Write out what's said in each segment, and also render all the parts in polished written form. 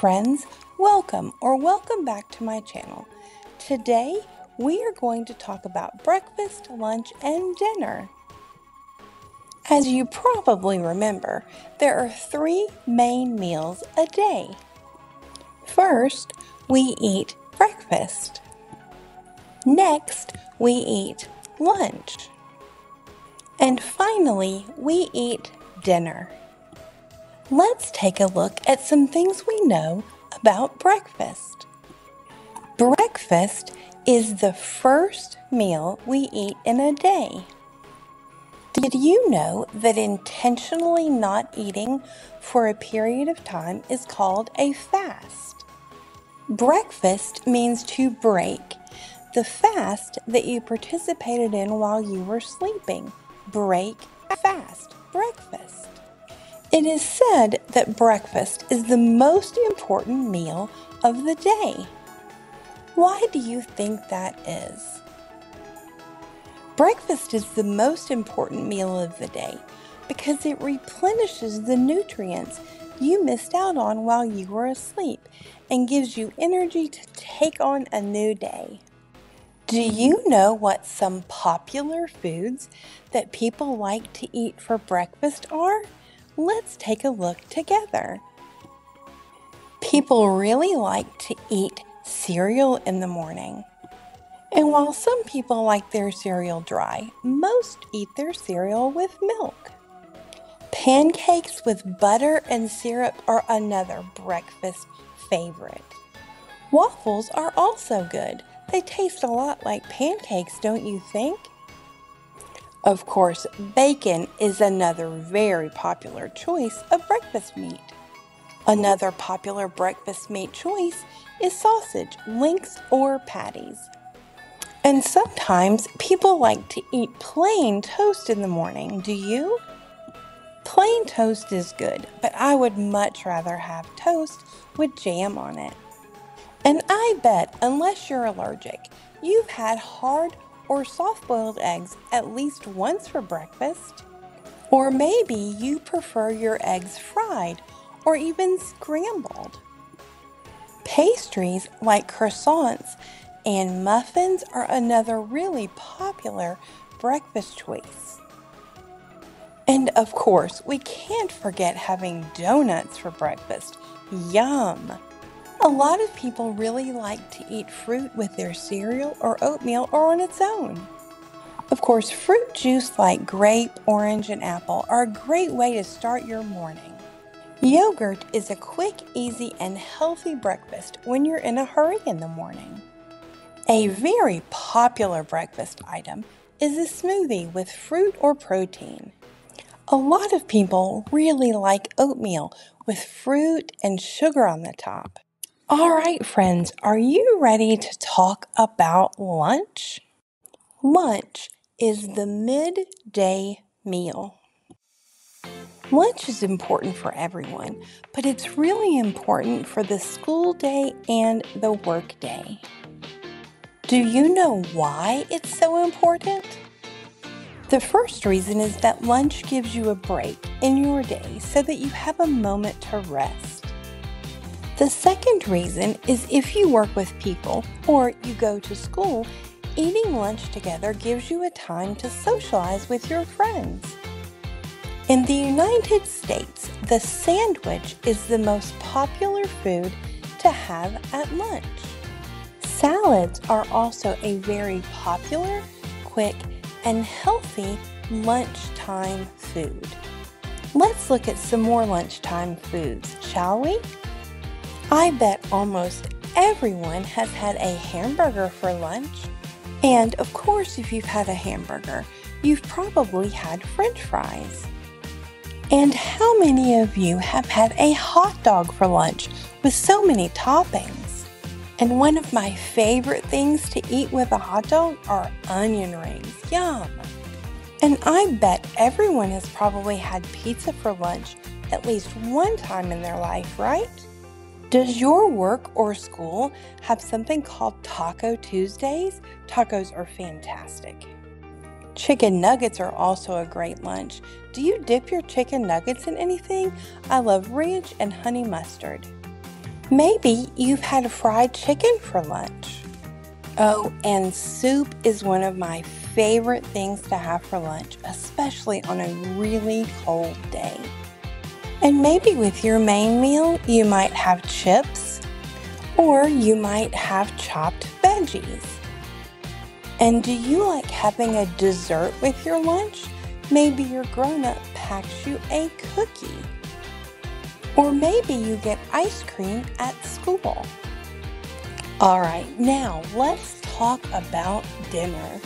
Friends, welcome back to my channel. Today, we are going to talk about breakfast, lunch, and dinner. As you probably remember, there are three main meals a day. First, we eat breakfast. Next, we eat lunch. And finally, we eat dinner. Let's take a look at some things we know about breakfast. Breakfast is the first meal we eat in a day. Did you know that intentionally not eating for a period of time is called a fast? Breakfast means to break the fast that you participated in while you were sleeping. Break fast, breakfast. It is said that breakfast is the most important meal of the day. Why do you think that is? Breakfast is the most important meal of the day because it replenishes the nutrients you missed out on while you were asleep and gives you energy to take on a new day. Do you know what some popular foods that people like to eat for breakfast are? Let's take a look together. People really like to eat cereal in the morning. And while some people like their cereal dry, most eat their cereal with milk. Pancakes with butter and syrup are another breakfast favorite. Waffles are also good. They taste a lot like pancakes, don't you think? Of course, bacon is another very popular choice of breakfast meat. Another popular breakfast meat choice is sausage, links, or patties. And sometimes people like to eat plain toast in the morning, do you? Plain toast is good, but I would much rather have toast with jam on it. And I bet, unless you're allergic, you've had hard or soft-boiled eggs at least once for breakfast. Or maybe you prefer your eggs fried or even scrambled. Pastries like croissants and muffins are another really popular breakfast choice. And of course, we can't forget having donuts for breakfast. Yum! A lot of people really like to eat fruit with their cereal or oatmeal or on its own. Of course, fruit juice like grape, orange, and apple are a great way to start your morning. Yogurt is a quick, easy, and healthy breakfast when you're in a hurry in the morning. A very popular breakfast item is a smoothie with fruit or protein. A lot of people really like oatmeal with fruit and sugar on the top. All right, friends, are you ready to talk about lunch? Lunch is the midday meal. Lunch is important for everyone, but it's really important for the school day and the work day. Do you know why it's so important? The first reason is that lunch gives you a break in your day so that you have a moment to rest. The second reason is if you work with people or you go to school, eating lunch together gives you a time to socialize with your friends. In the United States, the sandwich is the most popular food to have at lunch. Salads are also a very popular, quick, and healthy lunchtime food. Let's look at some more lunchtime foods, shall we? I bet almost everyone has had a hamburger for lunch. And of course, if you've had a hamburger, you've probably had French fries. And how many of you have had a hot dog for lunch with so many toppings? And one of my favorite things to eat with a hot dog are onion rings. Yum! And I bet everyone has probably had pizza for lunch at least one time in their life, right? Does your work or school have something called Taco Tuesdays? Tacos are fantastic. Chicken nuggets are also a great lunch. Do you dip your chicken nuggets in anything? I love ranch and honey mustard. Maybe you've had fried chicken for lunch. Oh, and soup is one of my favorite things to have for lunch, especially on a really cold day. And maybe with your main meal, you might have chips, or you might have chopped veggies. And do you like having a dessert with your lunch? Maybe your grown-up packs you a cookie. Or maybe you get ice cream at school. All right, now let's talk about dinner.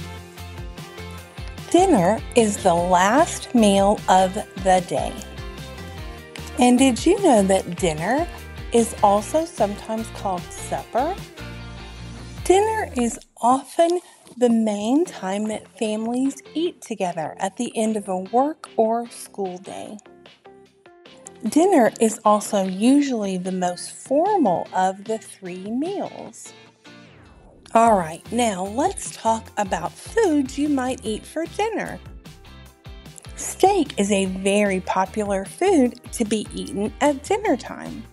Dinner is the last meal of the day. And did you know that dinner is also sometimes called supper? Dinner is often the main time that families eat together at the end of a work or school day. Dinner is also usually the most formal of the three meals. All right, now let's talk about foods you might eat for dinner. Steak is a very popular food to be eaten at dinner time.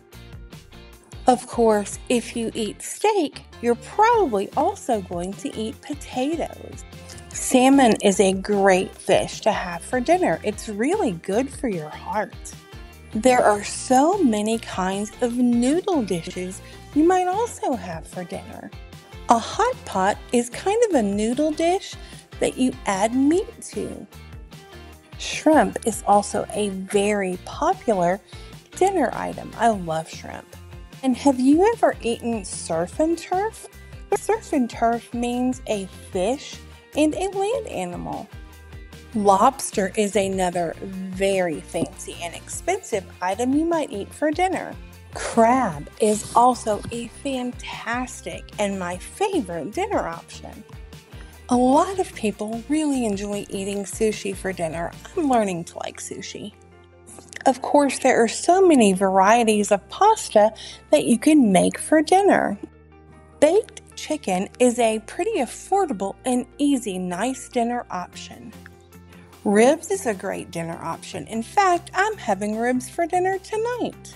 Of course, if you eat steak, you're probably also going to eat potatoes. Salmon is a great fish to have for dinner. It's really good for your heart. There are so many kinds of noodle dishes you might also have for dinner. A hot pot is kind of a noodle dish that you add meat to. Shrimp is also a very popular dinner item. I love shrimp. And have you ever eaten surf and turf? Surf and turf means a fish and a land animal. Lobster is another very fancy and expensive item you might eat for dinner. Crab is also a fantastic and my favorite dinner option. A lot of people really enjoy eating sushi for dinner. I'm learning to like sushi. Of course, there are so many varieties of pasta that you can make for dinner. Baked chicken is a pretty affordable and easy, nice dinner option. Ribs is a great dinner option. In fact, I'm having ribs for dinner tonight.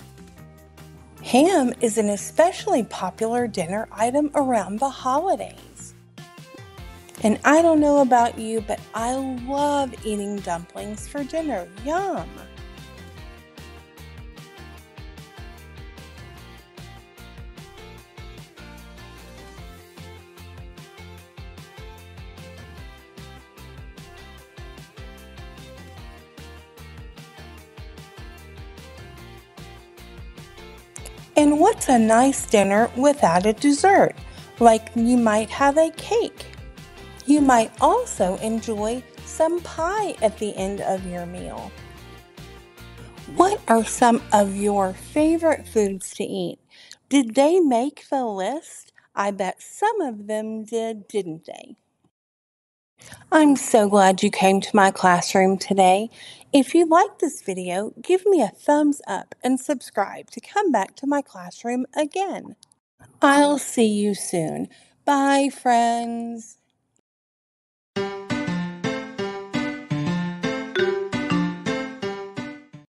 Ham is an especially popular dinner item around the holidays. And I don't know about you, but I love eating dumplings for dinner. Yum! And what's a nice dinner without a dessert? Like you might have a cake. You might also enjoy some pie at the end of your meal. What are some of your favorite foods to eat? Did they make the list? I bet some of them did, didn't they? I'm so glad you came to my classroom today. If you like this video, give me a thumbs up and subscribe to come back to my classroom again. I'll see you soon. Bye, friends.